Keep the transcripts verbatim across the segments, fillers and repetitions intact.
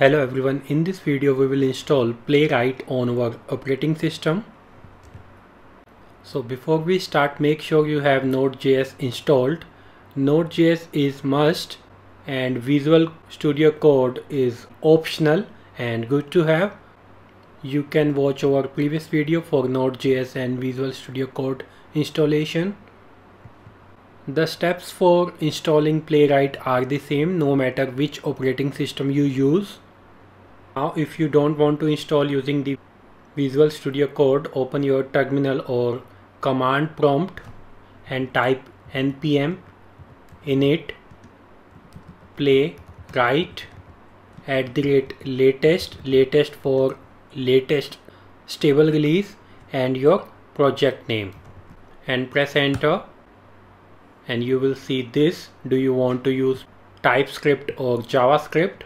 Hello everyone, in this video we will install Playwright on our operating system. So before we start, make sure you have Node.js installed. Node.js is must and Visual Studio Code is optional and good to have. You can watch our previous video for Node.js and Visual Studio Code installation. The steps for installing Playwright are the same no matter which operating system you use. Now if you don't want to install using the Visual Studio Code, open your terminal or command prompt and type npm init playwright at the rate latest, latest for latest stable release, and your project name, and press enter, and you will see this. Do you want to use TypeScript or JavaScript?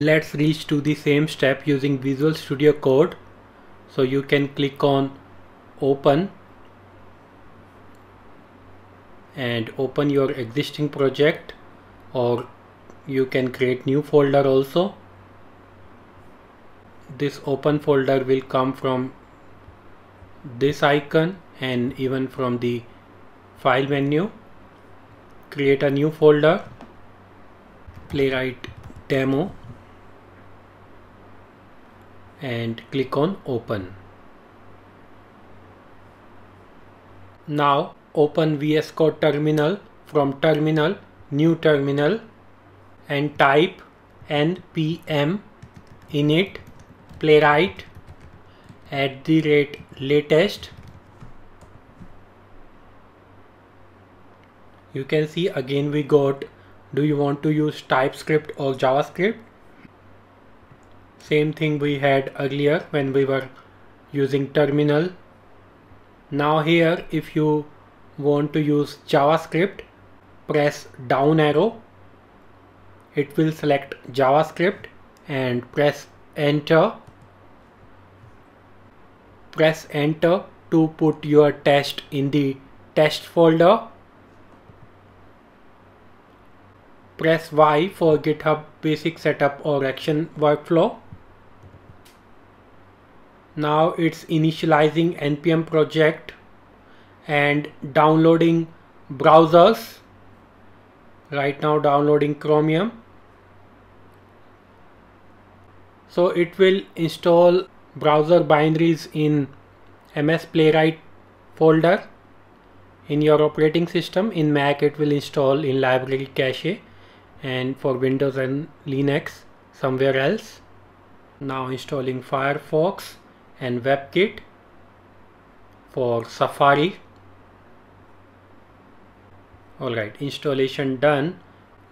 Let's reach to the same step using Visual Studio Code. So you can click on open and open your existing project, or you can create new folder also. This open folder will come from this icon and even from the file menu. Create a new folder, Playwright demo, and click on open. Now open V S Code terminal. From terminal, new terminal, and type npm init playwright at the rate latest. You can see again we got, do you want to use TypeScript or JavaScript? Same thing we had earlier when we were using terminal. Now here if you want to use JavaScript, press down arrow. It will select JavaScript and press enter. Press enter to put your test in the test folder. Press Y for GitHub basic setup or action workflow. Now it's initializing npm project and downloading browsers. Right now downloading Chromium. So it will install browser binaries in M S Playwright folder in your operating system. In Mac it will install in library cache, and for Windows and Linux somewhere else. Now installing Firefox and WebKit for Safari. Alright, installation done.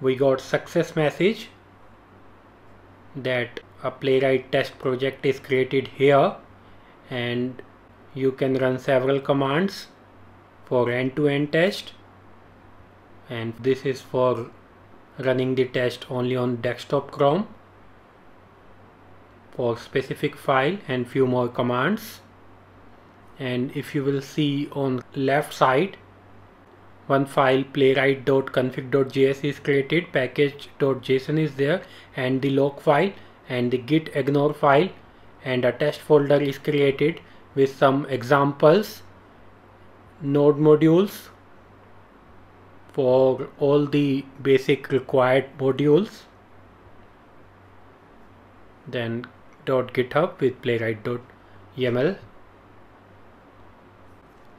We got success message that a Playwright test project is created here, and you can run several commands for end-to-end test, and this is for running the test only on desktop Chrome for specific file, and few more commands. And if you will see on left side, one file playwright.config.js is created, package.json is there, and the log file and the git ignore file, and a test folder is created with some examples node modules for all the basic required modules. Then .github with playwright.yaml.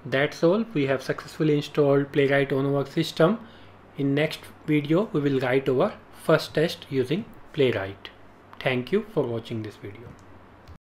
That's all. We have successfully installed Playwright on our system. In next video we will write our first test using Playwright. Thank you for watching this video.